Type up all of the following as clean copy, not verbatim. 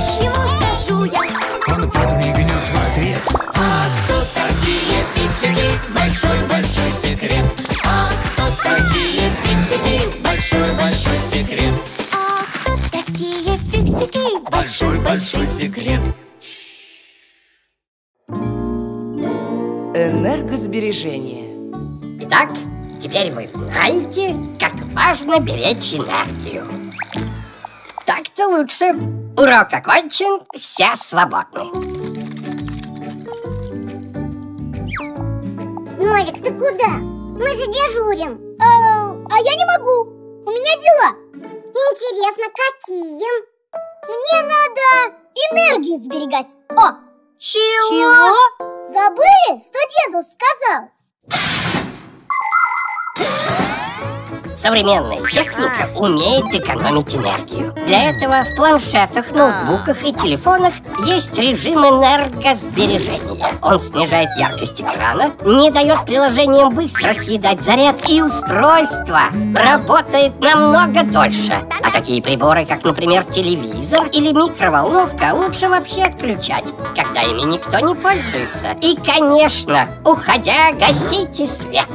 Ему скажу я. Он подмигнет в ответ. А кто такие фиксики? Большой-большой секрет. А кто такие фиксики? Большой-большой секрет. А кто такие фиксики? Большой-большой секрет. Энергосбережение. Итак, теперь вы знаете, как важно беречь энергию. Так-то лучше. Урок окончен, все свободны. Нолик, ты куда? Мы же дежурим. А я не могу. У меня дела. Интересно, какие? Мне надо энергию сберегать. О! Чего? Забыли, что деду сказал? Современная техника умеет экономить энергию. Для этого в планшетах, ноутбуках и телефонах есть режим энергосбережения. Он снижает яркость экрана, не дает приложениям быстро съедать заряд, и устройство работает намного дольше. А такие приборы, как, например, телевизор или микроволновка, лучше вообще отключать, когда ими никто не пользуется. И, конечно, уходя, гасите свет.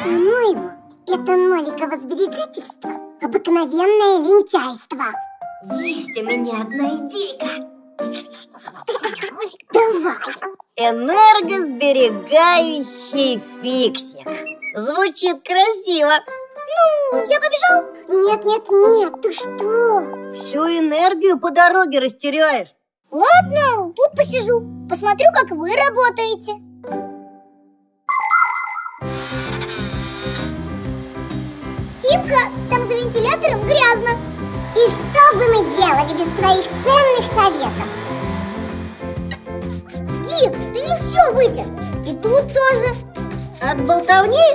По-моему, это Ноликово сберегательство — обыкновенное лентяйство. Есть у меня одна идейка. Давай. Энергосберегающий фиксик. Звучит красиво. Ну, я побежал. Нет, ты что? Всю энергию по дороге растеряешь. Ладно, тут посижу, посмотрю, как вы работаете. Симка, там за вентилятором грязно. И что бы мы делали без твоих ценных советов? Гик, ты не все вытер. И тут тоже. От болтовни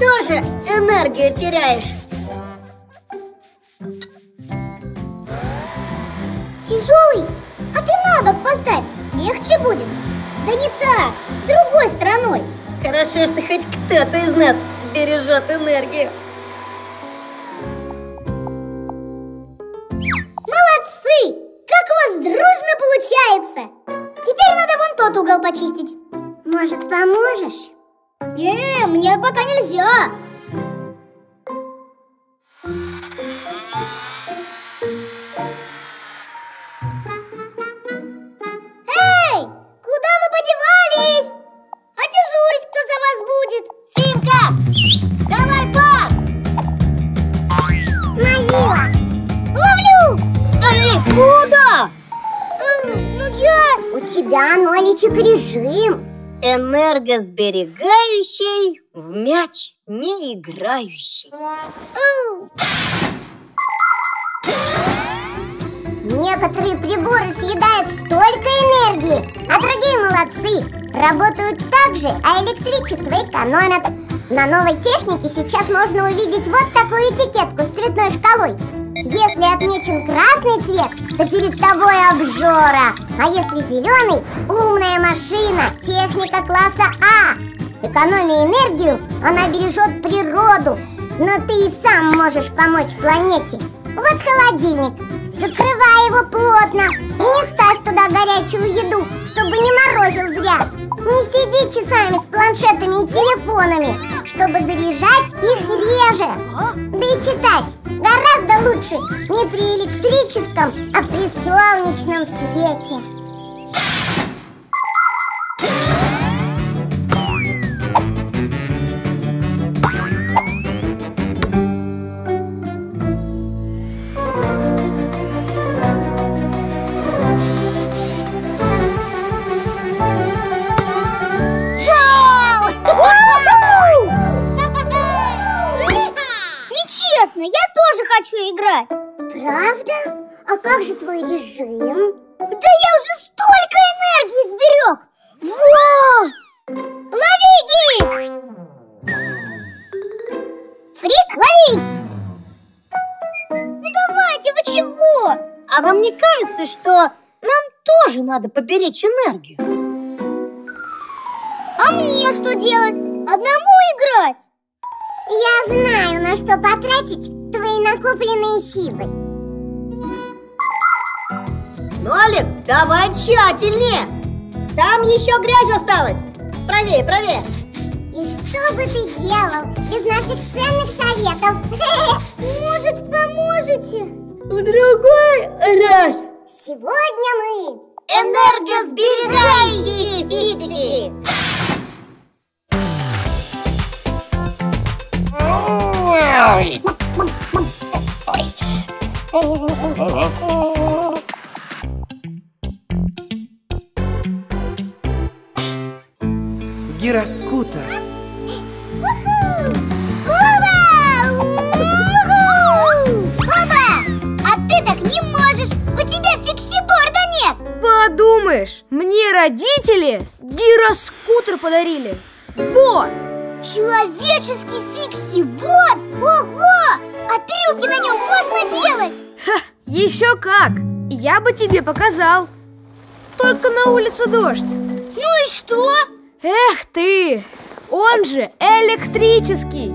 тоже энергию теряешь. Тяжелый? А ты на бок поставь, легче будет. Да не так, другой стороной. Хорошо, что хоть кто-то из нас бережет энергию. Молодцы! Как у вас дружно получается! Теперь надо вон тот угол почистить. Может, поможешь? Не, мне пока нельзя. Эй! Куда вы подевались? А дежурить кто за вас будет? Симка! Давай пас! Ловила! Ловлю! Эй, куда? У тебя, Ноличек, режим энергосберегающий, в мяч не играющий. Некоторые приборы съедают столько энергии, а другие молодцы. Работают так же, а электричество экономят. На новой технике сейчас можно увидеть вот такую этикетку с цветной шкалой. Если отмечен красный цвет, то перед тобой обжора. А если зеленый — умная машина, техника класса А. Экономя энергию, она бережет природу. Но ты и сам можешь помочь планете. Вот холодильник. Закрывай его плотно и не ставь туда горячую еду, чтобы не морозил зря. Не сиди часами с планшетами и телефонами, чтобы заряжать их реже. Да и читать гораздо лучше не при электрическом, а при солнечном свете. Играть. Правда? А как же твой режим? Да я уже столько энергии сберег! Во! Лови, Гик! Фрик, лови! Ну давайте, вы чего? А вам не кажется, что нам тоже надо поберечь энергию? А мне что делать? Одному играть? Я знаю, на что потратить твои накопленные силы. Нолик, давай тщательнее. Там еще грязь осталась. Правее, правее. И что бы ты делал без наших ценных советов? Может, поможете? В другой раз. Сегодня мы энергосберегающие фиксики. Гироскутер. А ты так не можешь, у тебя фиксиборда нет. Подумаешь, мне родители гироскутер подарили. Вот! Человеческий фиксиборд? Ого! А трюки на нем можно делать? Ха, еще как! Я бы тебе показал. Только на улице дождь. Ну и что? Эх ты! Он же электрический!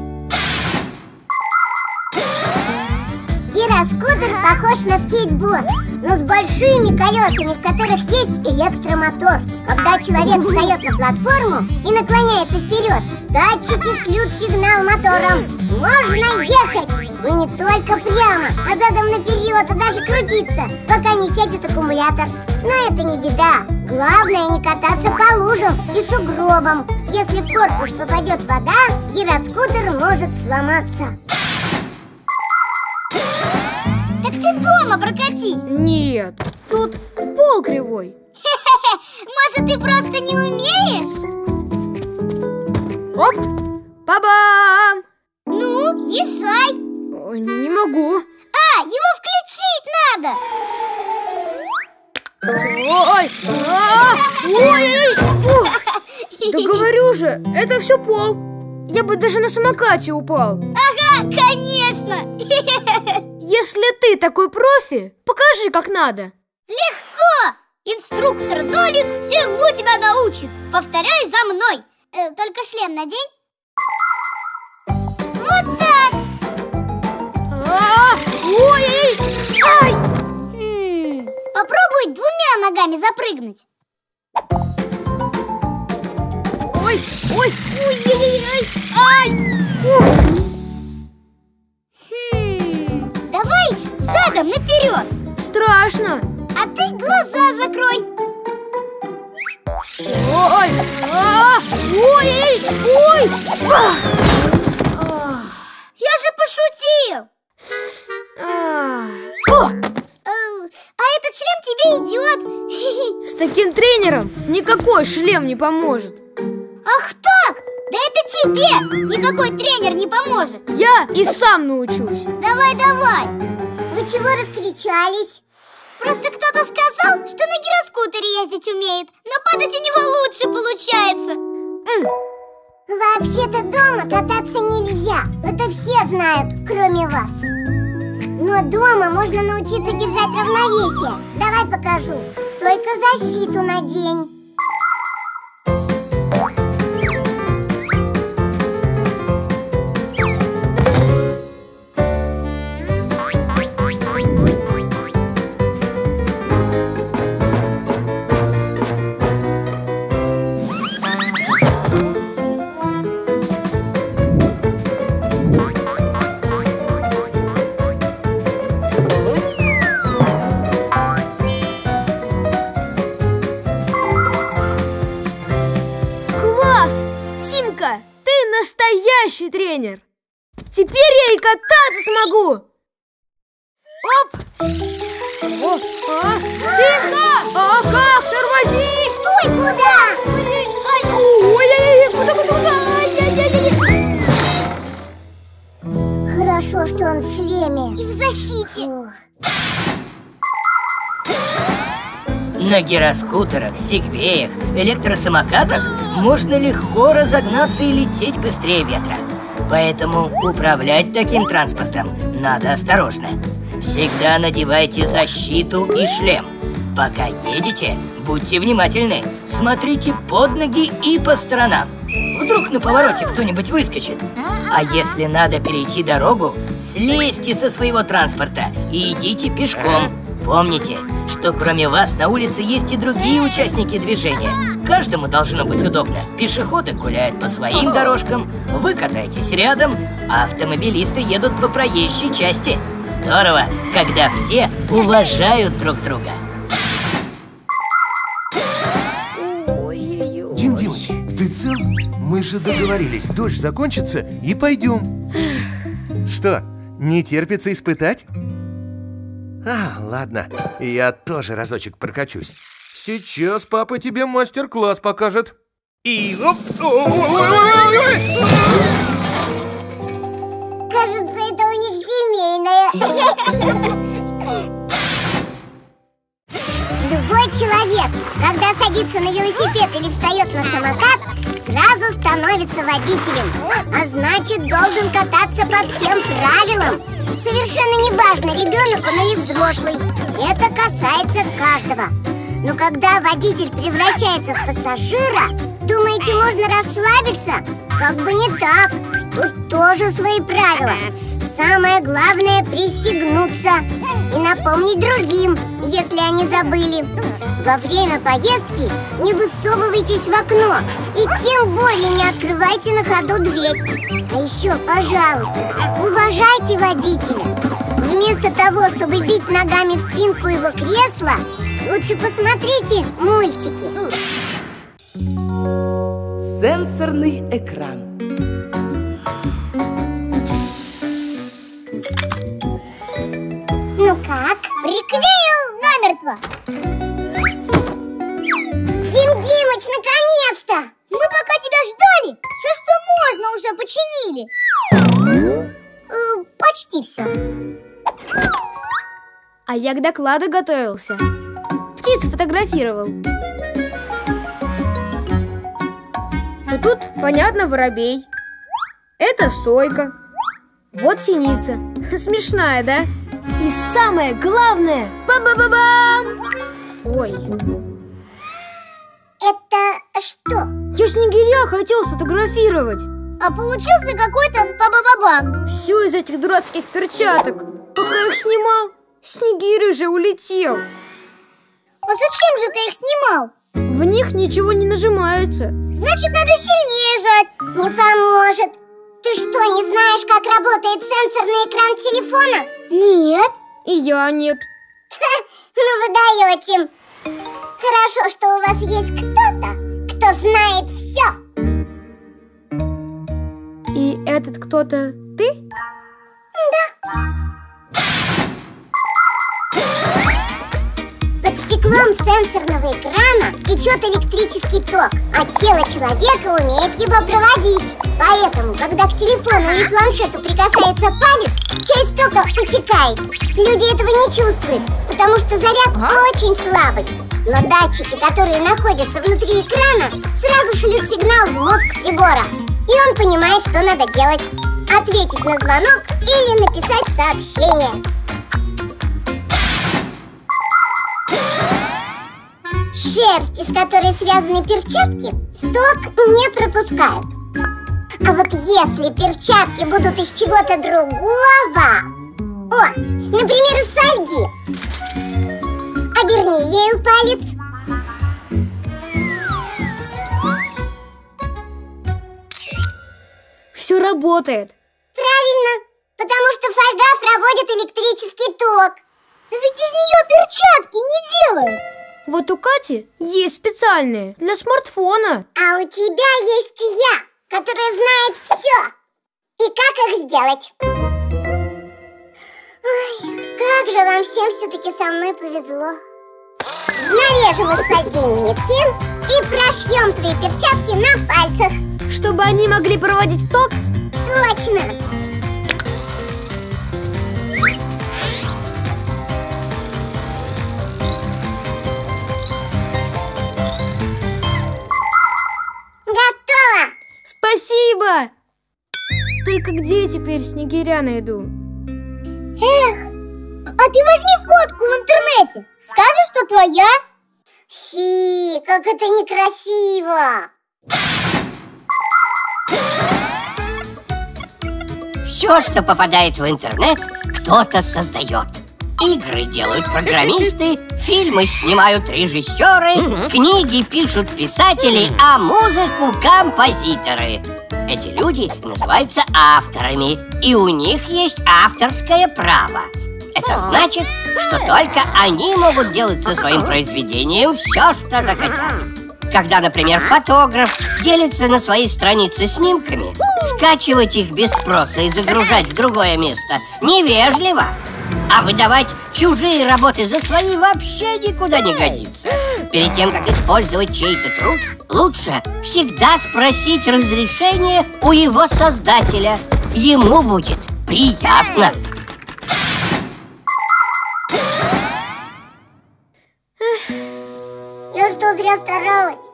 Гироскутер похож на скейтборд, но с большими колесами, в которых есть электромотор. Когда человек встает на платформу и наклоняется вперед, датчики шлют сигнал мотором. Можно ехать! И не только прямо, а задом наперед, а даже крутиться, пока не сядет аккумулятор. Но это не беда. Главное не кататься по лужам и сугробам. Если в корпус попадет вода, гироскутер может сломаться. Так ты дома прокатись. Нет, тут пол кривой. Может, ты просто не умеешь? Оп, ба-бам! Ну, езжай. Не могу. А, его включить надо. Ой, ой, да говорю же, это все пол. Я бы даже на самокате упал. Ага, конечно. Если ты такой профи, покажи, как надо. Легко. Инструктор Нолик всему тебя научит. Повторяй за мной. Только шлем надень. Вот так. Попробуй двумя ногами запрыгнуть. Ой, ой, давай задом наперед. Страшно. А ты глаза закрой. Ой, я же пошутил. А этот шлем тебе идет. С таким тренером никакой шлем не поможет. Ах так? Да это тебе никакой тренер не поможет. Я и сам научусь. Давай, давай. Вы чего раскричались? Просто кто-то сказал, что на гироскутере ездить умеет, но падать у него лучше получается. Вообще-то дома кататься нельзя. Это все знают, кроме вас. Но дома можно научиться держать равновесие. Давай покажу. Только защиту надень. Тренер. Теперь я и кататься смогу. Оп! Симка! Ага, тормози! Стой! Куда? Куда? Хорошо, что он в шлеме. И в защите. На гироскутерах, сегвеях, электросамокатах можно легко разогнаться и лететь быстрее ветра. Поэтому управлять таким транспортом надо осторожно. Всегда надевайте защиту и шлем. Пока едете, будьте внимательны, смотрите под ноги и по сторонам. Вдруг на повороте кто-нибудь выскочит. А если надо перейти дорогу, слезьте со своего транспорта и идите пешком. Помните, что кроме вас на улице есть и другие участники движения. Каждому должно быть удобно. Пешеходы гуляют по своим дорожкам, вы катаетесь рядом, а автомобилисты едут по проезжей части. Здорово, когда все уважают друг друга. Дим Димыч, ты цел? Мы же договорились, дождь закончится и пойдем. Что, не терпится испытать? А, ладно, я тоже разочек прокачусь. Сейчас папа тебе мастер-класс покажет. И оп! Кажется, это у них семейное. Любой человек, когда садится на велосипед или встает на самокат, сразу становится водителем, а значит, должен кататься по всем правилам. Совершенно не важно, ребенок он или взрослый. Это касается каждого. Но когда водитель превращается в пассажира, думаете, можно расслабиться? Как бы не так. Тут тоже свои правила. Самое главное – пристегнуться и напомнить другим, если они забыли. Во время поездки не высовывайтесь в окно и тем более не открывайте на ходу дверь. А еще, пожалуйста, уважайте водителя. Вместо того, чтобы бить ногами в спинку его кресла, лучше посмотрите мультики. Сенсорный экран. Ну как? Приклеил намертво! Дим Димыч, наконец-то! Мы пока тебя ждали, все, что можно, уже починили. Почти все. А я к докладу готовился. Птиц фотографировал. И тут, понятно, воробей. Это сойка. Вот синица. Смешная, да? И самое главное... Ба-ба-ба-бам! Ой. Это что? Я снегиря хотел сфотографировать. А получился какой-то ба-ба-ба-бам. Все из этих дурацких перчаток. Пока их снимал, снегирь уже улетел. А зачем же ты их снимал? В них ничего не нажимается. Значит, надо сильнее жать. Не поможет. Ты что, не знаешь, как работает сенсорный экран телефона? Нет. И я нет. Ну вы даете. Хорошо, что у вас есть кто-то, кто знает все. И этот кто-то ты? Да. Под стеклом сенсорного экрана течет электрический ток, а тело человека умеет его проводить. Поэтому, когда к телефону или планшету прикасается палец, часть тока утекает. Люди этого не чувствуют, потому что заряд очень слабый. Но датчики, которые находятся внутри экрана, сразу шлют сигнал в мозг прибора. И он понимает, что надо делать. Ответить на звонок или написать сообщение. Шерсть, из которой связаны перчатки, ток не пропускает. А вот если перчатки будут из чего-то другого... О, например, из фольги. Оберни ею палец. Все работает. Правильно, потому что фольга проводит электрический ток. Но ведь из нее перчатки не делают. Вот у Кати есть специальные для смартфона. А у тебя есть я, которая знает все и как их сделать. Ой, как же вам всем все-таки со мной повезло. Нарежем из фольги нитки и прошьем твои перчатки на пальцах. Чтобы они могли проводить ток? Точно. Готово! Спасибо! Только где я теперь снегиря найду? Эх, а ты возьми фотку в интернете. Скажи, что твоя. Фи, как это некрасиво. Все, что попадает в интернет, кто-то создает. игры делают программисты, фильмы снимают режиссеры, книги пишут писатели, а музыку композиторы. Эти люди называются авторами, и у них есть авторское право. Это значит, что только они могут делать со своим произведением все, что захотят. Когда, например, фотограф делится на своей странице снимками, скачивать их без спроса и загружать в другое место невежливо. А выдавать чужие работы за свои вообще никуда не годится. Перед тем, как использовать чей-то труд, лучше всегда спросить разрешение у его создателя. Ему будет приятно. Я что, зря старалась?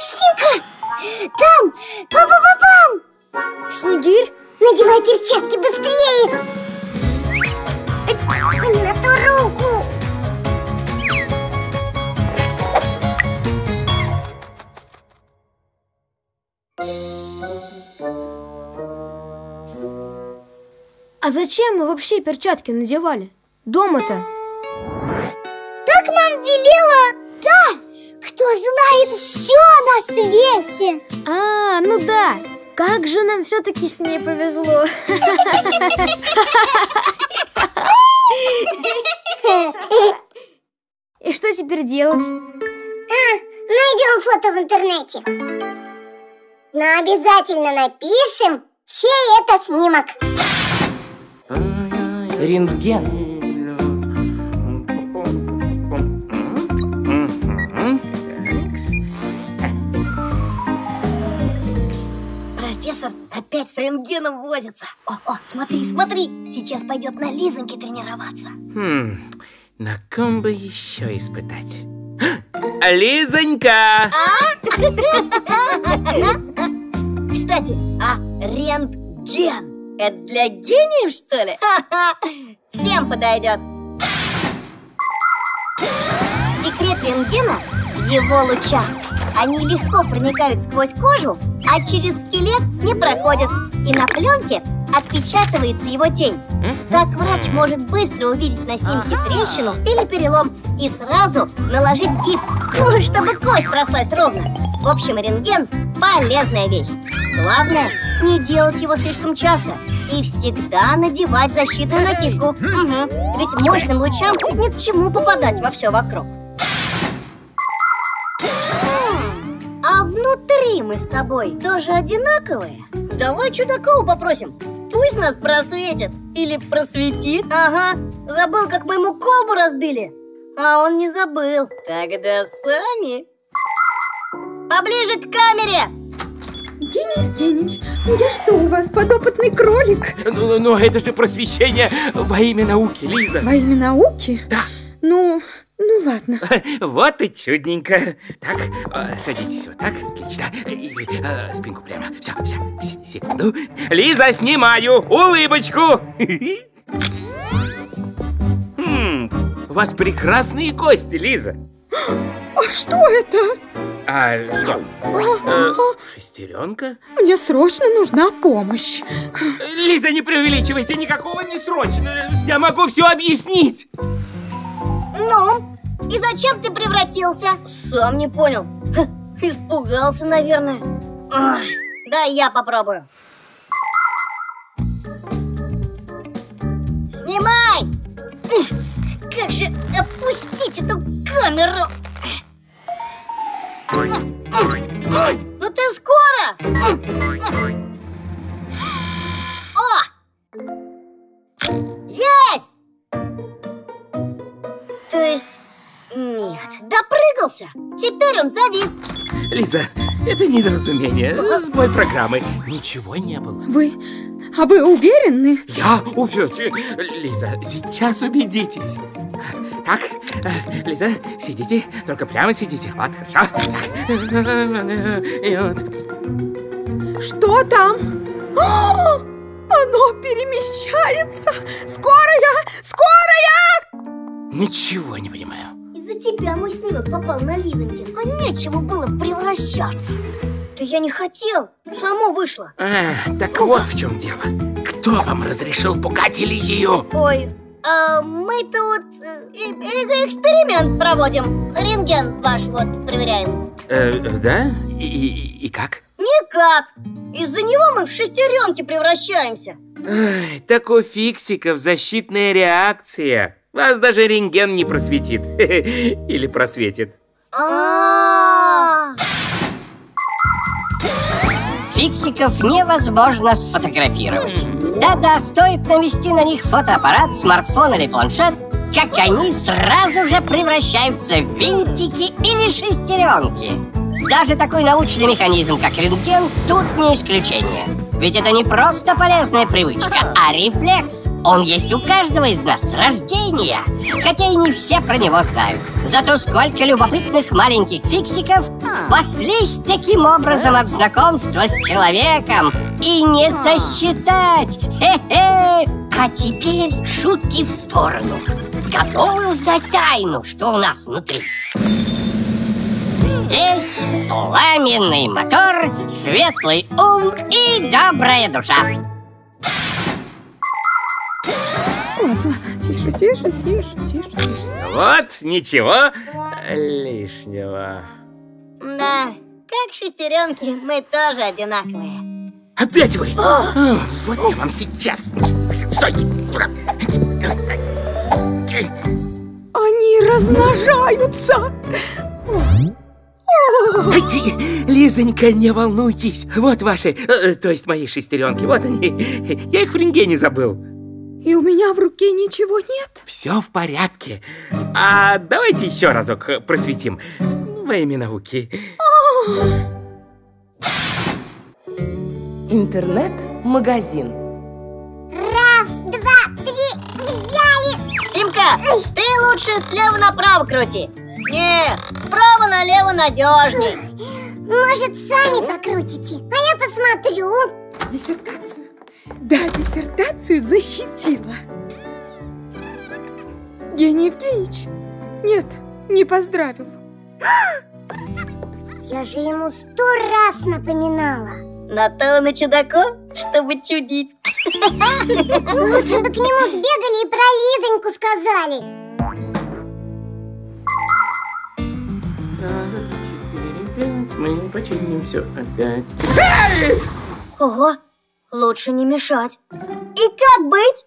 Симка! Там! Па-па-па-пам! Снегирь, надевай перчатки быстрее! На ту руку! А зачем мы вообще перчатки надевали? Дома-то? Так нам велела та, кто знает все на свете! А, ну да! Как же нам все-таки с ней повезло! И что теперь делать? Найдем фото в интернете. Но обязательно напишем, чей это снимок. Рентген. Опять с рентгеном возится. О, смотри, смотри. Сейчас пойдет на Лизоньке тренироваться. На ком бы еще испытать? Лизонька! Кстати, а рентген — это для гениев, что ли? Всем подойдет. Секрет рентгена в его лучах. Они легко проникают сквозь кожу, а через скелет не проходят. И на пленке отпечатывается его тень. Так врач может быстро увидеть на снимке трещину или перелом и сразу наложить гипс, ну, чтобы кость срослась ровно. В общем, рентген – полезная вещь. Главное – не делать его слишком часто и всегда надевать защитную накидку. Ведь мощным лучам ни к чему попадать во все вокруг. Внутри мы с тобой тоже одинаковые? Давай Чудакову попросим, пусть нас просветит. Или просветит. Ага, забыл, как мы ему колбу разбили. А он не забыл. Тогда сами. Поближе к камере. Евгений Евгеньевич, я что, у вас подопытный кролик? Ну, это же просвещение во имя науки, Лиза. Во имя науки? Да. Ну ладно. Вот и чудненько. Так, садитесь вот так, отлично. И спинку прямо. Все, секунду. Лиза, снимаю улыбочку. У вас прекрасные кости, Лиза. А что это? А что? Шестеренка? Мне срочно нужна помощь. Лиза, не преувеличивайте, никакого не срочно. Я могу все объяснить. Ну, и зачем ты превратился? Сам не понял. Испугался, наверное. Да, я попробую. Снимай! Как же опустить эту камеру? Ну ты скоро! О! Есть! То есть... нет. Допрыгался. Теперь он завис. Лиза, это недоразумение. Сбой программы. Ничего не было. А вы уверены? Я уверен. Лиза, сейчас убедитесь. Так, Лиза, сидите. Только прямо сидите. Вот, хорошо. И вот. Что там? Оно перемещается. Скорая! Ничего не понимаю. Из-за тебя мой снимок попал на Лизоньке. А нечего было превращаться. Да я не хотел, само вышло. Так вот в чем дело. Кто вам разрешил пугать Элизию? Ой, мы тут эксперимент проводим. Рентген ваш вот проверяем. Да? И как? Никак. Из-за него мы в шестеренки превращаемся. Ой, так у фиксиков защитная реакция. Вас даже рентген не просветит. Или просветит. Фиксиков невозможно сфотографировать. Да-да, стоит навести на них фотоаппарат, смартфон или планшет, как они сразу же превращаются в винтики или шестеренки. Даже такой научный механизм, как рентген, тут не исключение. Ведь это не просто полезная привычка, а рефлекс. Он есть у каждого из нас с рождения. Хотя и не все про него знают. Зато сколько любопытных маленьких фиксиков спаслись таким образом от знакомства с человеком. И не сосчитать. Хе-хе. А теперь шутки в сторону. Готовы узнать тайну, что у нас внутри? Здесь пламенный мотор, светлый ум и добрая душа. Тише, тише, тише, тише. Вот, ничего лишнего. Да, как шестеренки, мы тоже одинаковые. Опять вы? О, вот я вам сейчас. Стойте! Они размножаются! Лизонька, не волнуйтесь. Вот ваши, то есть мои шестеренки. Вот они, я их в рентгене забыл. И у меня в руке ничего нет? Все в порядке. А давайте еще разок просветим. Во имя науки. Интернет-магазин. Раз, два, три, взяли. Симка, ты лучше слева направо крути. Нет, справа налево надежней. Может, сами покрутите, а я посмотрю. Диссертацию. Да, диссертацию защитила. Евгений Евгеньевич, нет, не поздравил. Я же ему 100 раз напоминала. На то на чудаков, чтобы чудить. Лучше бы к нему сбегали и про Лизоньку сказали. Мы починим все опять. Ого, лучше не мешать. И как быть?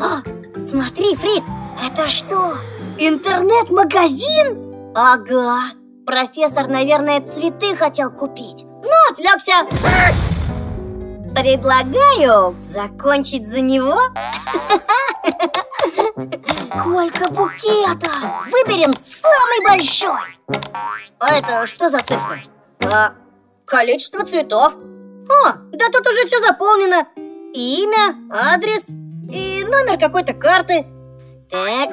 О, смотри, Фрик, это что, интернет-магазин? Ага, профессор, наверное, цветы хотел купить. Ну, отвлекся. Предлагаю закончить за него. Сколько букетов! Выберем самый большой! А это что за цифра? Количество цветов. О, да тут уже все заполнено. Имя, адрес и номер какой-то карты. Так.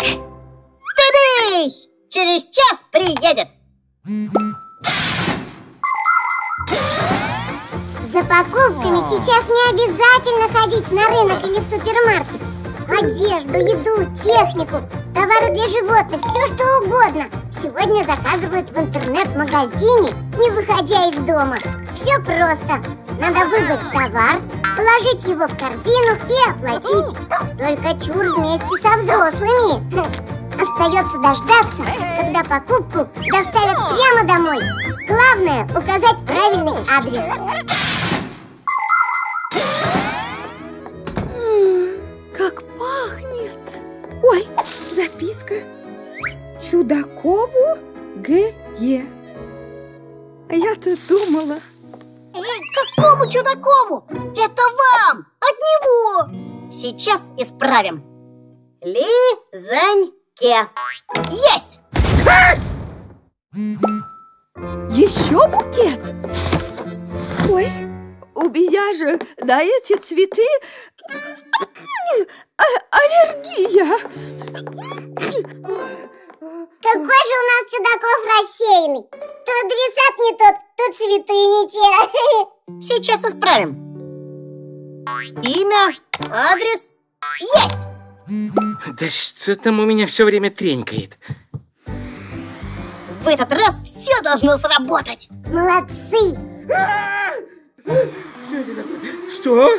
Тыдыщ! Через час приедет. За покупками сейчас не обязательно ходить на рынок или в супермаркет. Одежду, еду, технику, товары для животных, все что угодно. Сегодня заказывают в интернет-магазине, не выходя из дома. Все просто. Надо выбрать товар, положить его в корзину и оплатить. Только чур вместе со взрослыми. Остается дождаться, когда покупку доставят прямо домой. Главное, указать правильный адрес. Как пахнет! Ой, записка. Чудакову Г.Е. А я-то думала... Какому Чудакову? Это вам! От него! Сейчас исправим. Лизоньке. Есть! Еще букет! Ой, у меня же на эти цветы... аллергия. Какой же у нас Чудаков рассеянный. То адресат не тот, то цветы не те. Сейчас исправим. Имя, адрес. Есть! Да что там у меня все время тренькает? В этот раз все должно сработать. Молодцы. Что это такое? Что?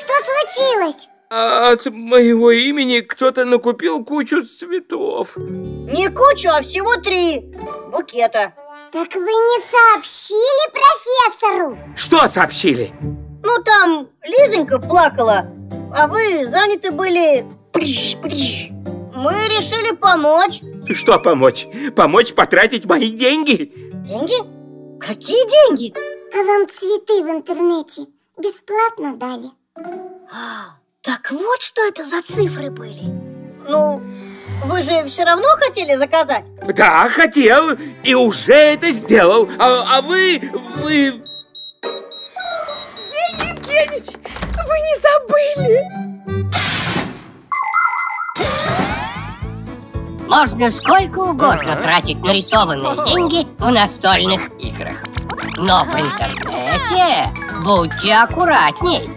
Что случилось? От моего имени кто-то накупил кучу цветов. Не кучу, а всего 3 букета. Так вы не сообщили профессору? Что сообщили? Ну там Лизонька плакала, а вы заняты были. Мы решили помочь. Что помочь? Помочь потратить мои деньги. Деньги? Какие деньги? А вам цветы в интернете бесплатно дали. Так вот, что это за цифры были. Ну, вы же все равно хотели заказать? Да, хотел, и уже это сделал. А вы... Евгений Евгеньевич, вы не забыли? Можно сколько угодно тратить нарисованные деньги в настольных играх. Но в интернете будьте аккуратней.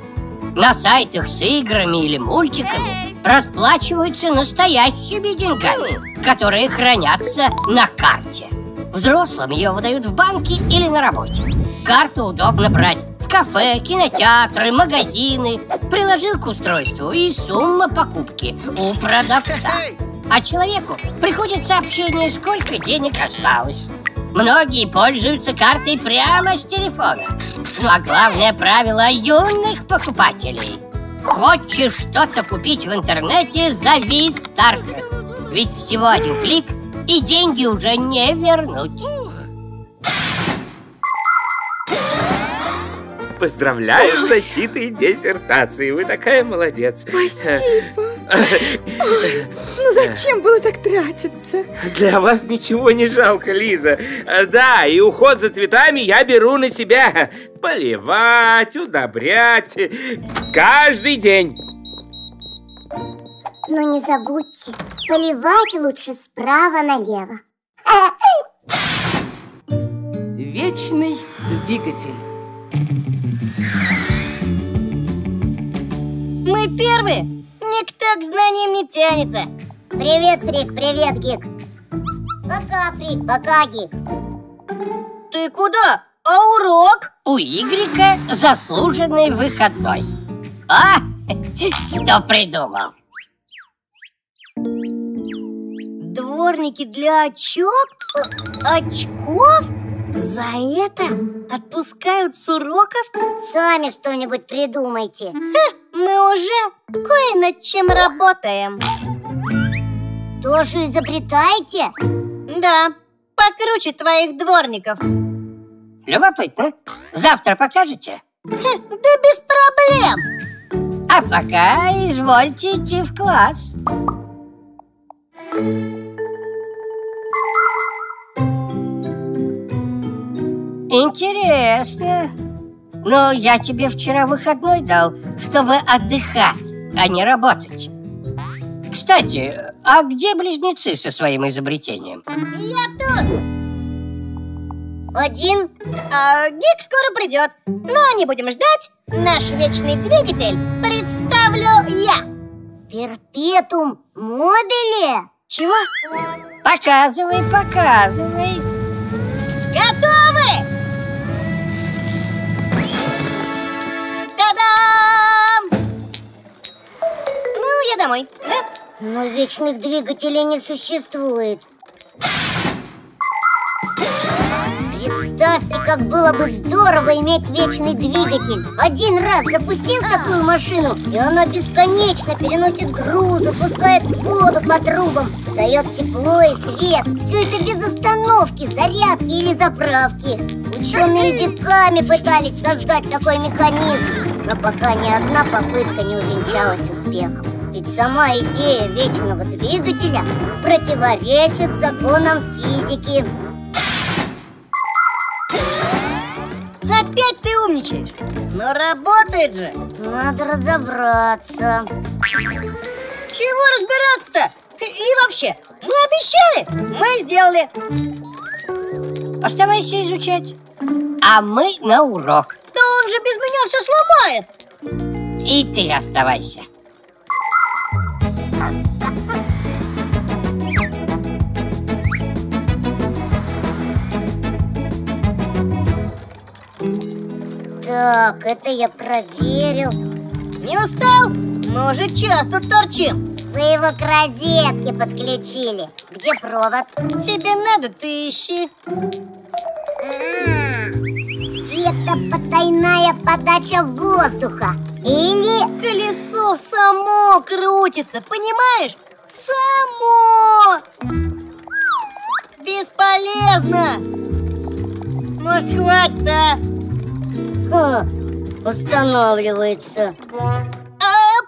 На сайтах с играми или мультиками расплачиваются настоящими деньгами, которые хранятся на карте. Взрослым ее выдают в банке или на работе. Карту удобно брать в кафе, кинотеатры, магазины. Приложил к устройству и сумма покупки у продавца. А человеку приходит сообщение, сколько денег осталось. Многие пользуются картой прямо с телефона. Ну а главное правило юных покупателей. Хочешь что-то купить в интернете, зови старших. Ведь всего 1 клик, и деньги уже не вернуть. Поздравляю с защитой диссертации. Вы такая молодец. Спасибо. Ой, ну зачем было так тратиться? Для вас ничего не жалко, Лиза. Да, и уход за цветами я беру на себя. Поливать, удобрять. Каждый день. Но не забудьте, поливать лучше справа налево. Вечный двигатель. Мы первые. Никто к знаниям не тянется. Привет, Фрик, привет, Гик. Пока, Фрик, пока, Гик. Ты куда? А урок? У Игрика заслуженный выходной. А, что придумал? Дворники для очков? За это отпускают с уроков? Сами что-нибудь придумайте. Мы уже кое над чем работаем. Тоже изобретаете? Да, покруче твоих дворников. Любопытно. Завтра покажете? Да без проблем. А пока извольте идти в класс. Интересно. Но я тебе вчера выходной дал, чтобы отдыхать, а не работать. Кстати, а где близнецы со своим изобретением? Я тут. Один. А Гик скоро придет. Но не будем ждать. Наш вечный двигатель представлю я. Перпетум мобиле. Чего? Показывай, показывай. Готовы? Ну, я домой, да? Но вечных двигателей не существует. Представьте, как было бы здорово иметь вечный двигатель. Один раз запустил такую машину, и она бесконечно переносит грузы, пускает воду по трубам, дает тепло и свет. Все это без остановки, зарядки или заправки. Ученые веками пытались создать такой механизм, но пока ни одна попытка не увенчалась успехом. Ведь сама идея вечного двигателя противоречит законам физики. Опять ты умничаешь, но работает же. Надо разобраться. Чего разбираться-то? И вообще, мы обещали, мы сделали. Оставайся изучать. А мы на урок. Да он же без меня все сломает. И ты оставайся. Так, это я проверил. Не устал? Мы уже час тут торчим. Вы его к розетке подключили. Где провод? Тебе надо, ты ищи. Где-то потайная подача воздуха. Или колесо само крутится, понимаешь? Само! Бесполезно! Может, хватит, а? Ха, устанавливается.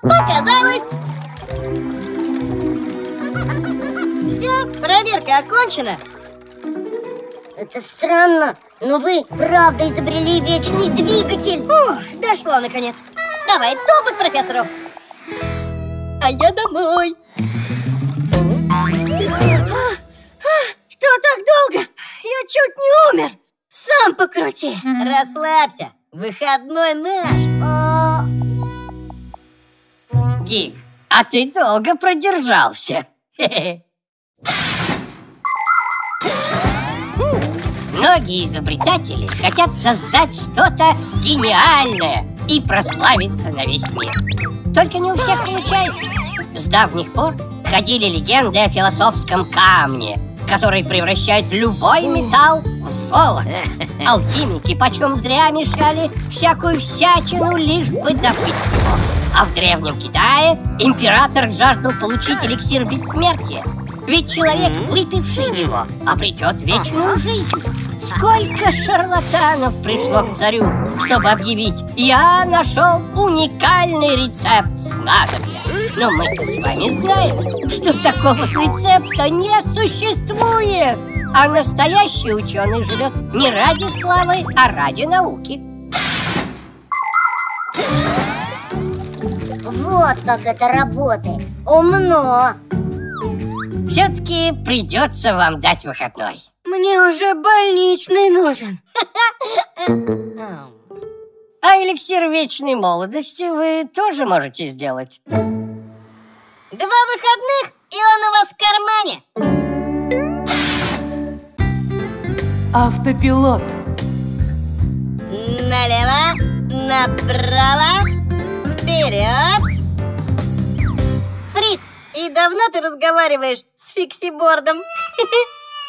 Показалось! Все, проверка окончена. Это странно, но вы правда изобрели вечный двигатель. Ух, дошло наконец. Давай топай к профессору. А я домой. Что так долго? Я чуть не умер. Сам покрути. Расслабься. Выходной наш. Гик, а ты долго продержался. Многие изобретатели хотят создать что-то гениальное и прославиться на весь мир. Только не у всех получается. С давних пор ходили легенды о философском камне, который превращает любой металл в золото. Алхимики почем зря мешали всякую всячину, лишь бы добыть его. А в Древнем Китае император жаждал получить эликсир бессмертия. Ведь человек, выпивший его, обретет вечную жизнь. Сколько шарлатанов пришло к царю, чтобы объявить: я нашел уникальный рецепт снадобья. Но мы-то с вами знаем, что такого рецепта не существует. А настоящий ученый живет не ради славы, а ради науки. Вот как это работает. Умно. Все-таки придется вам дать выходной. Мне уже больничный нужен. А эликсир вечной молодости вы тоже можете сделать. 2 выходных, и он у вас в кармане. Автопилот. Налево, направо, вперед. Фрик, и давно ты разговариваешь с фиксибордом?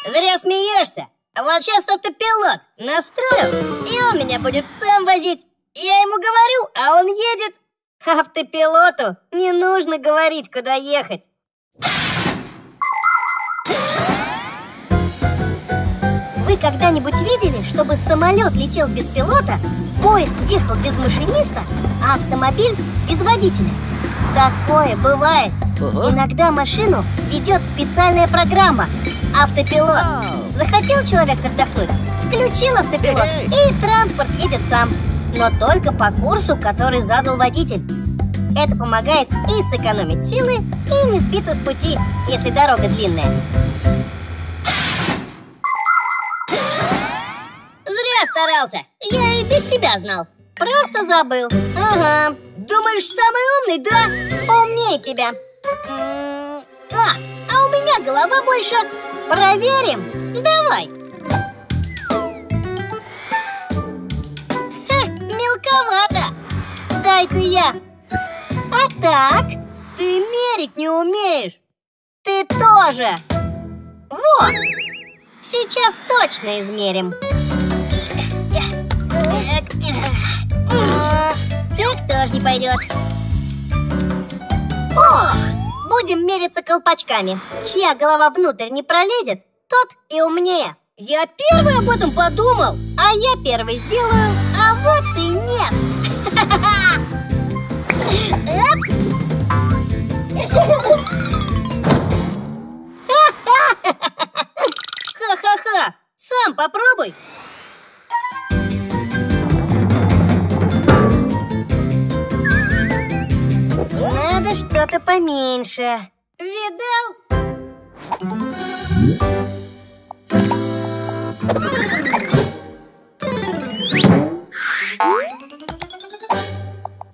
Зря смеешься. Вот сейчас автопилот настрою, и он меня будет сам возить. Я ему говорю, а он едет. Автопилоту не нужно говорить, куда ехать. Вы когда-нибудь видели, чтобы самолет летел без пилота, поезд ехал без машиниста, а автомобиль без водителя? Такое бывает. Иногда машину ведет специальная программа «Автопилот». Захотел человек отдохнуть? Включил автопилот, и транспорт едет сам. Но только по курсу, который задал водитель. Это помогает и сэкономить силы, и не сбиться с пути, если дорога длинная. Зря старался. Я и без тебя знал. Просто забыл. Ага. Думаешь, самый умный, да? Умнее тебя. А у меня голова больше. Проверим? Давай. Ха, мелковато. Дай-ка я. А так? Ты мерить не умеешь. Ты тоже. Вот. Сейчас точно измерим. Тут тоже не пойдет. О! Будем мериться колпачками. Чья голова внутрь не пролезет, тот и умнее. Я первый об этом подумал. А я первый сделаю. А вот и нет. Ха-ха-ха. Сам попробуй. Надо что-то поменьше. Видал?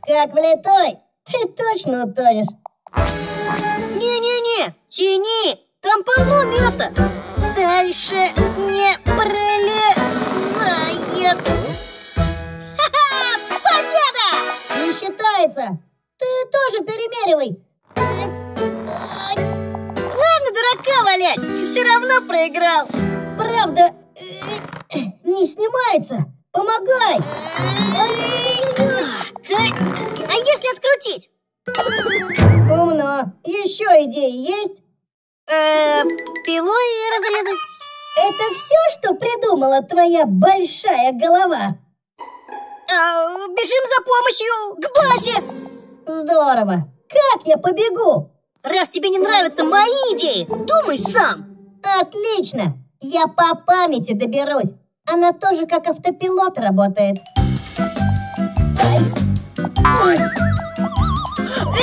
Как влетай, ты точно утонешь. Не-не-не, тяни, там полно места. Дальше не пролезает. Ха-ха, победа! Не считается. Ты тоже перемеривай. Ладно, дурака валять, все равно проиграл. Правда, не снимается. Помогай. А если открутить? Умно. Еще идеи есть? Пилой разрезать. Это все, что придумала твоя большая голова? Бежим за помощью к Басе. Здорово. Как я побегу? Раз тебе не нравятся мои идеи, думай сам. Отлично. Я по памяти доберусь. Она тоже как автопилот работает. Ой.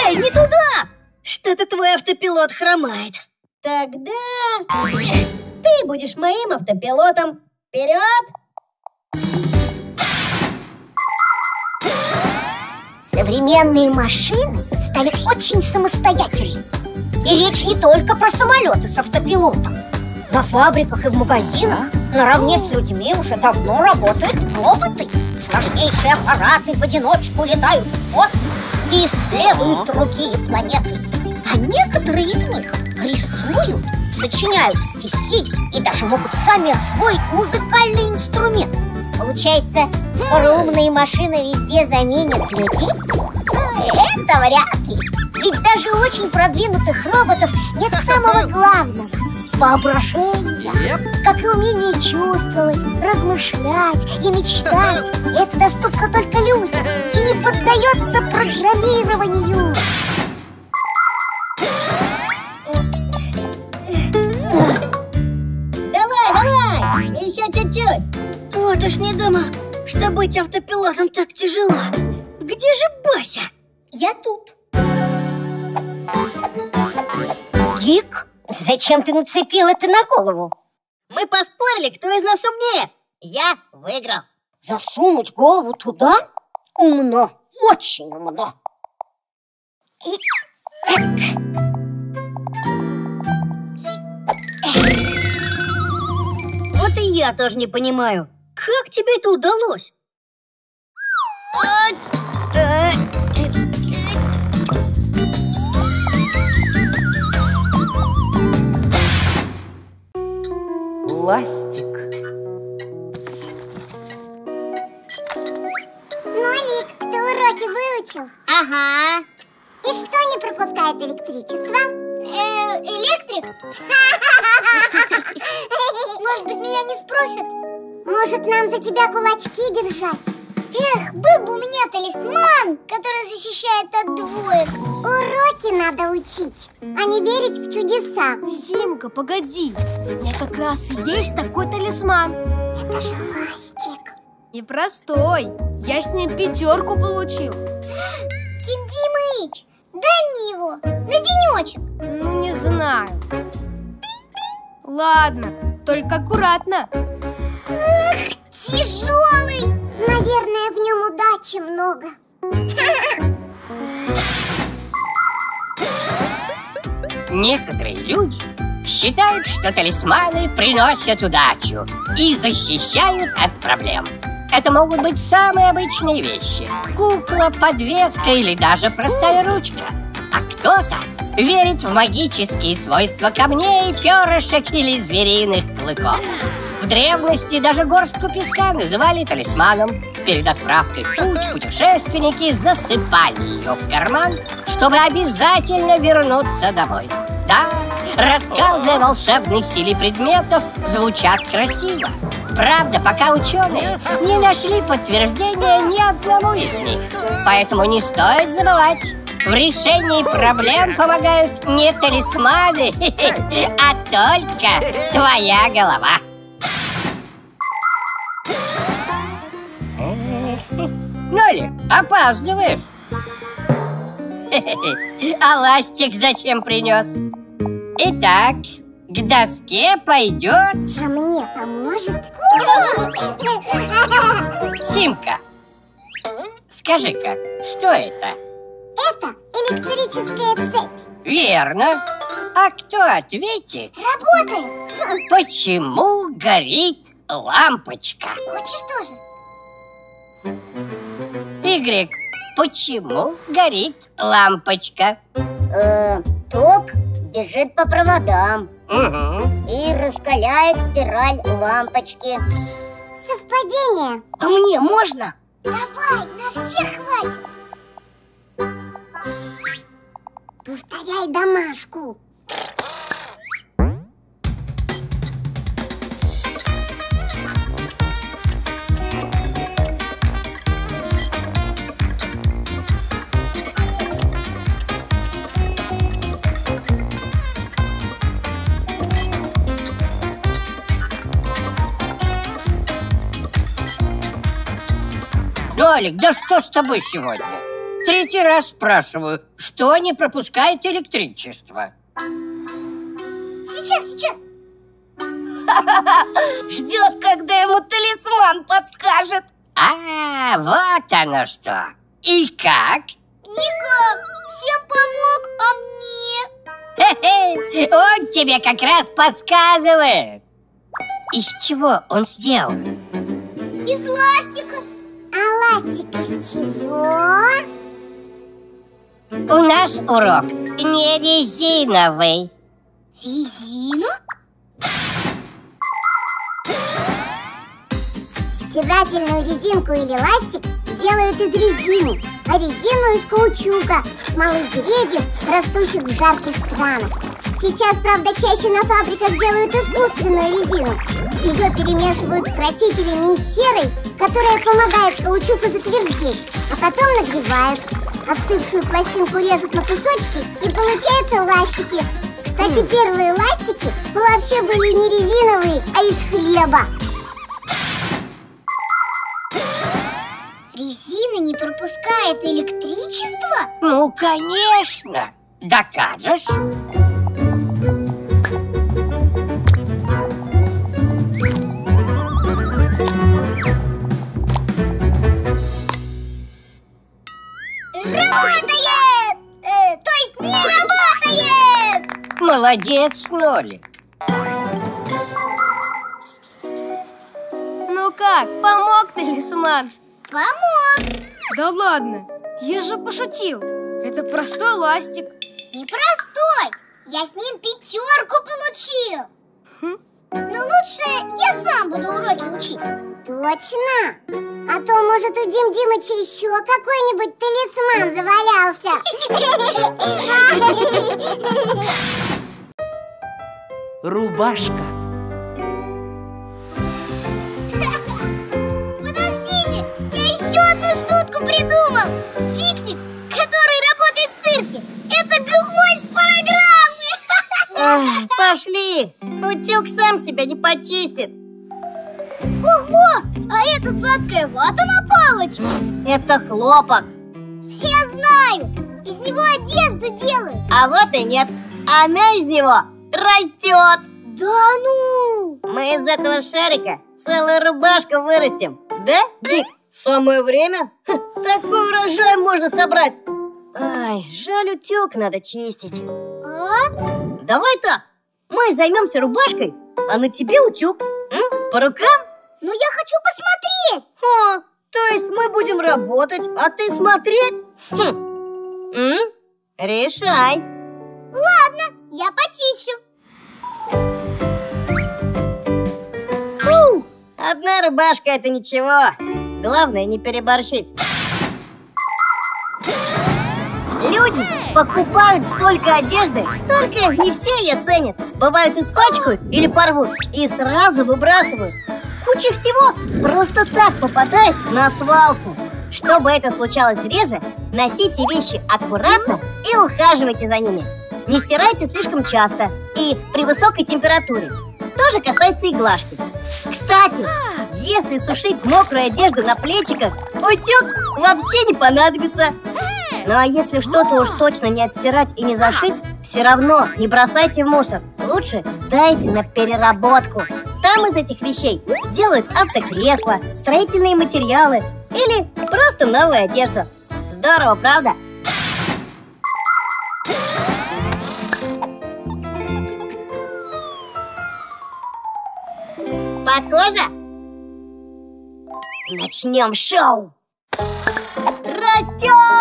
Эй, не туда! Что-то твой автопилот хромает. Тогда ты будешь моим автопилотом. Вперед! Современные машины стали очень самостоятельными. И речь не только про самолеты с автопилотом. На фабриках и в магазинах наравне с людьми уже давно работают роботы. Сложнейшие аппараты в одиночку летают в космос и исследуют другие планеты. А некоторые из них рисуют, сочиняют стихи и даже могут сами освоить музыкальный инструмент. Получается, скоро умные машины везде заменят людей? Это вряд ли. Ведь даже у очень продвинутых роботов нет самого главного – воображения. Как и умение чувствовать, размышлять и мечтать. Это доступно только людям и не поддается программированию. Вот уж не думал, что быть автопилотом так тяжело. Где же Бася? Я тут. Гик, зачем ты нацепил это на голову? Мы поспорили, кто из нас умнее. Я выиграл. Засунуть голову туда? Умно, очень умно. Вот и я тоже не понимаю. Как тебе это удалось? Пластик. Нолик, ты уроки выучил? Ага. И что не пропускает электричество? Электрик? Может быть, меня не спросят? Может, нам за тебя кулачки держать? Эх, был бы у меня талисман, который защищает от двоек. Уроки надо учить, а не верить в чудеса. Симка, погоди. У меня как раз и есть такой талисман. Это же ластик. Непростой. Я с ним 5 получил. Дим Димыч, дай мне его на денечек. Ну, не знаю. Ладно, только аккуратно. Эх, тяжелый! Наверное, в нем удачи много. Некоторые люди считают, что талисманы приносят удачу и защищают от проблем. Это могут быть самые обычные вещи. Кукла, подвеска или даже простая ручка. А кто-то верит в магические свойства камней, перышек или звериных клыков. В древности даже горстку песка называли талисманом. Перед отправкой в путь путешественники засыпали ее в карман, чтобы обязательно вернуться домой. Да, рассказы о волшебной силе предметов звучат красиво. Правда, пока ученые не нашли подтверждения ни одному из них. Поэтому не стоит забывать, в решении проблем помогают не талисманы, а только твоя голова. Нолик, опаздываешь. А ластик зачем принес? Итак, к доске пойдет... А мне поможет? Симка, скажи-ка, что это? Это электрическая цепь. Верно. А кто ответит? Работает. Почему горит лампочка? Хочешь тоже? Игрик, Почему горит лампочка? Ток бежит по проводам и раскаляет спираль лампочки. Совпадение. А мне можно? Давай, на всех хватит. Повторяй домашку. Нолик, да что с тобой сегодня? Третий раз спрашиваю, что не пропускает электричество? Сейчас. Ждет, когда ему талисман подскажет. А, вот оно что. И как? Никак. Всем помог, а мне? Он тебе как раз подсказывает. Из чего он сделан? Из ластика. А ластик из чего? У нас урок не резиновый. Резина? Стирательную резинку или ластик делают из резины, а резину из каучука, смолы деревьев, растущих в жарких странах. Сейчас, правда, чаще на фабриках делают искусственную резину. Ее перемешивают с красителями из серой, которая помогает каучуку затвердеть, а потом нагревают. Остывшую пластинку режут на кусочки, и получаются ластики. Кстати, первые ластики вообще были не резиновые, а из хлеба. Резина не пропускает электричество? Ну, конечно! Докажешь? Работает! То есть не работает! Молодец, Нолик. Ну как, помог талисман? Помог! Да ладно, я же пошутил. Это простой ластик. Непростой! Я с ним 5 получил. Но лучше я сам буду уроки учить. Точно! А то, может, у Дим Димыча еще какой-нибудь талисман завалялся. Рубашка. Подождите, я еще одну шутку придумал. Фиксик, который работает в цирке, это гвоздь программы. Ах, пошли! Утюг сам себя не почистит. Ого! А это сладкая вата на палочке? Это хлопок. Я знаю! Из него одежду делают. А вот и нет. Она из него растет. Да ну! Мы из этого шарика целую рубашку вырастим. Да, Гик? Самое время. Такой урожай можно собрать. Ай, жаль, утюг надо чистить. А? Давай так. Мы займемся рубашкой, а на тебе утюг. По рукам? Но я хочу посмотреть! А, то есть мы будем работать, а ты смотреть? Решай. Ладно, я почищу. Фу, одна рубашка — это ничего. Главное не переборщить. Люди покупают столько одежды, только не все ее ценят. Бывают испачкают или порвут и сразу выбрасывают. Куча всего просто так попадает на свалку. Чтобы это случалось реже, носите вещи аккуратно и ухаживайте за ними. Не стирайте слишком часто и при высокой температуре. Тоже касается и глажки. Кстати, если сушить мокрую одежду на плечиках, утюг вообще не понадобится. Ну а если что-то уж точно не отстирать и не зашить, все равно не бросайте в мусор. Лучше сдайте на переработку. Там из этих вещей сделают автокресла, строительные материалы или просто новую одежду. Здорово, правда? Похоже? Начнем шоу! Растем!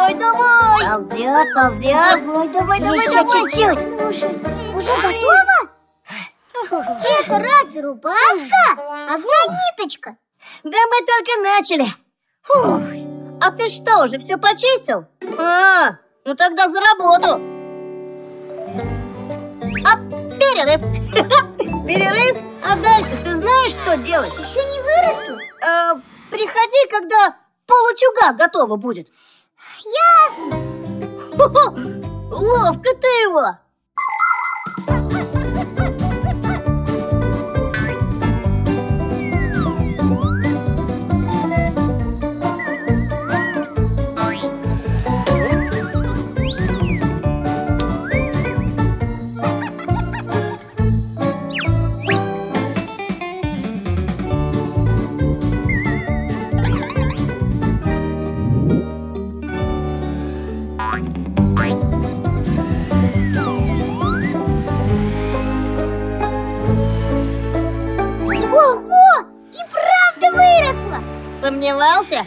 Давай, давай! Ползет, ползет! Давай, давай, давай! Еще чуть-чуть! Уже готово? Это разве рубашка? Одна ниточка! Да мы только начали! Фух. А ты что, уже все почистил? А, ну тогда за работу! А, перерыв! Перерыв! А дальше ты знаешь, что делать? Еще не выросло? А, приходи, когда полутюга готова будет. Ясно. Хо-хо, ловко ты его. Сомневался?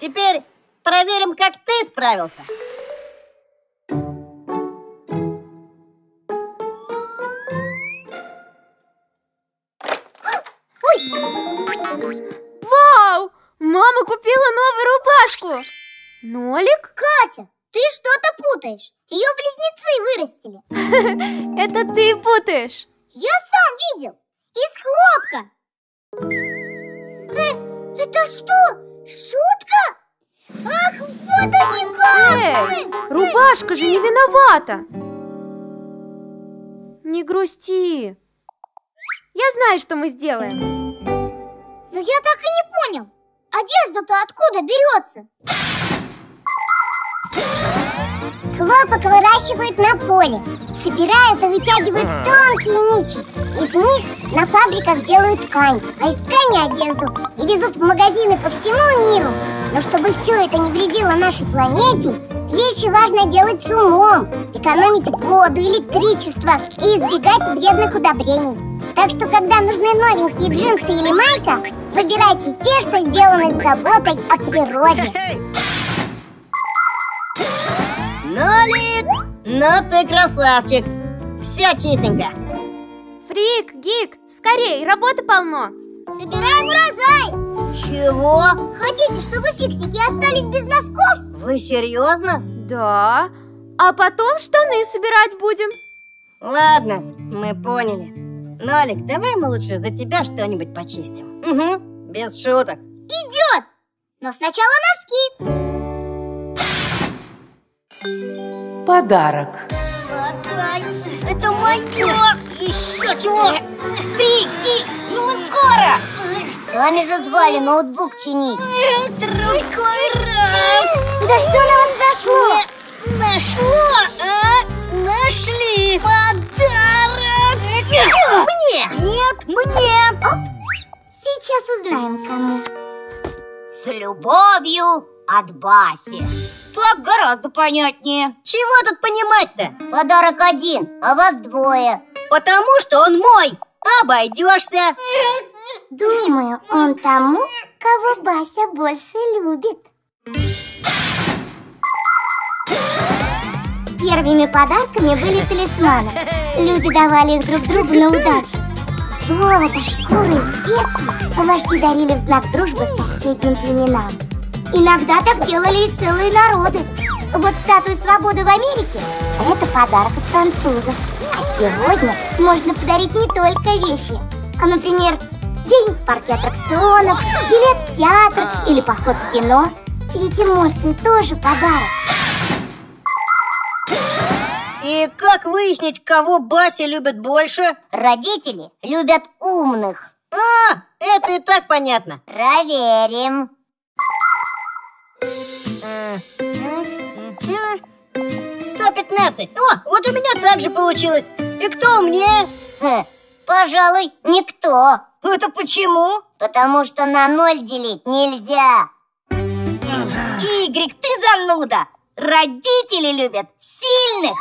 Теперь проверим, как ты справился. Вау! Мама купила новую рубашку. Нолик? Катя, ты что-то путаешь. Ее близнецы вырастили. Это ты путаешь. Я сам видел. Из хлопка. Это что? Шутка? Ах, вот они как! Эй, рубашка же не виновата! Не грусти! Я знаю, что мы сделаем! Но я так и не понял! Одежда-то откуда берется? Хлопок выращивают на поле, собирают и вытягивают в тонкие нити. Из них на фабриках делают ткань, а из ткани одежду и везут в магазины по всему миру. Но чтобы все это не вредило нашей планете, вещи важно делать с умом, экономить воду, электричество и избегать вредных удобрений. Так что, когда нужны новенькие джинсы или майка, выбирайте те, что сделаны с заботой о природе. Нолик, ну ты красавчик! Все чистенько! Фрик, Гик, скорей, работы полно! Собираем урожай! Чего? Хотите, чтобы фиксики остались без носков? Вы серьезно? Да, а потом штаны собирать будем. Ладно, мы поняли. Нолик, давай мы лучше за тебя что-нибудь почистим. Угу, без шуток. Идет! Но сначала носки! Подарок. Отдай. Это мое. Еще чего? Фрики, ну скоро. Сами же звали ноутбук чинить. Другой раз. Да что на вас нашло? Нашло? А? Нашли. Подарок. Мне. Нет, мне. Оп. Сейчас узнаем, кому. С любовью от Баси. Так гораздо понятнее. Чего тут понимать-то? Подарок один, а вас двое. Потому что он мой. Обойдешься. Думаю, он тому, кого Бася больше любит. Первыми подарками были талисманы. Люди давали их друг другу на удачу. Золото, шкуры и специи вожди дарили в знак дружбы соседним племенам. Иногда так делали и целые народы. Вот статую свободы в Америке – это подарок от французов. А сегодня можно подарить не только вещи, а, например, день в парке аттракционов, билет в театр или поход в кино. Ведь эмоции тоже подарок. И как выяснить, кого Бася любит больше? Родители любят умных. А, это и так понятно. Проверим. О, вот у меня так же получилось. И кто умнее? Пожалуй, никто. Это почему? Потому что на ноль делить нельзя. Игрик, ты зануда. Родители любят сильных.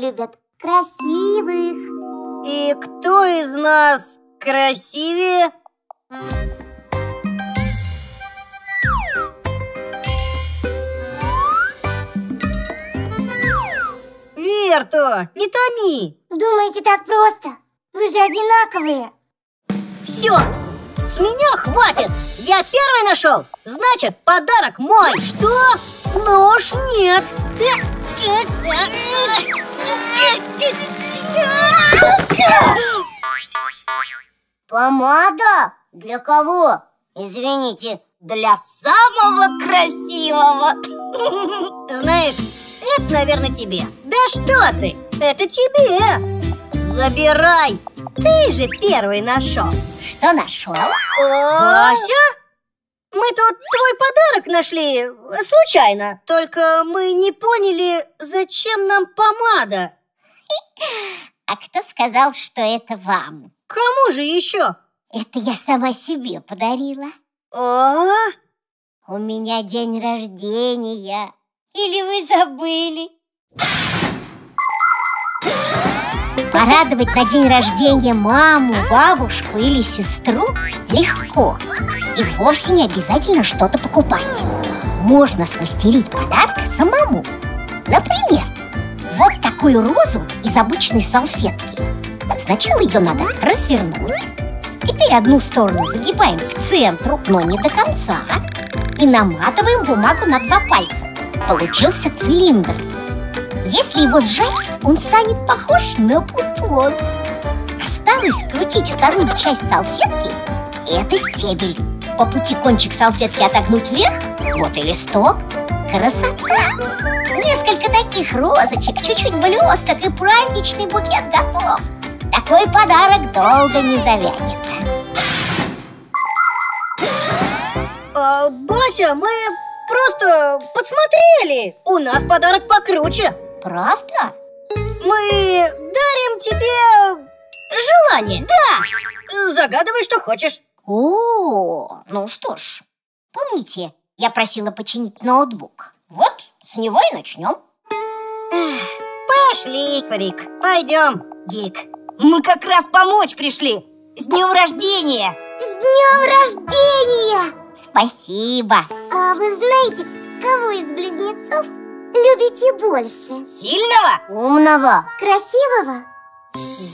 любят красивых. И кто из нас красивее? Верто, не томи! Думаете, так просто? Вы же одинаковые. Все, с меня хватит! Я первый нашел, значит, подарок мой. Что? Ну уж нет. Помада? Для кого? Извините, для самого красивого. Знаешь, это, наверное, тебе. Да что ты? Это тебе. Забирай. Ты же первый нашел. Что нашел? Ося? Мы тут твой подарок нашли случайно. Только мы не поняли, зачем нам помада. А кто сказал, что это вам? Кому же еще? Это я сама себе подарила. О-о-о. У меня день рождения. Или вы забыли? Порадовать на день рождения маму, бабушку или сестру легко. И вовсе не обязательно что-то покупать. Можно смастерить подарок самому. Например, вот такую розу из обычной салфетки. Сначала ее надо развернуть. Теперь одну сторону загибаем к центру, но не до конца. И наматываем бумагу на 2 пальца. Получился цилиндр. Если его сжать, он станет похож на бутон. Осталось скрутить вторую часть салфетки. Это стебель. По пути кончик салфетки отогнуть вверх. Вот и листок. Красота! Несколько таких розочек, чуть-чуть блесток и праздничный букет готов. Такой подарок долго не завянет. Бася, мы просто подсмотрели. У нас подарок покруче. Правда? Мы дарим тебе желание. Да! Загадывай, что хочешь. О, ну что ж. Помните, я просила починить ноутбук? Вот, с него и начнем. Пошли, Фрик. Пойдем, Гик. Мы как раз помочь пришли. С днем рождения! С днем рождения! Спасибо. А вы знаете, кого из близнецов любите больше? Сильного? Умного? Красивого?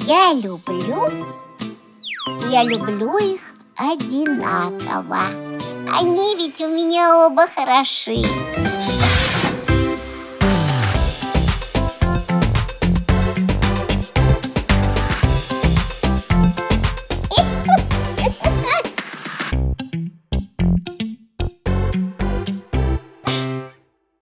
Я люблю их одинаково. Они ведь у меня оба хороши.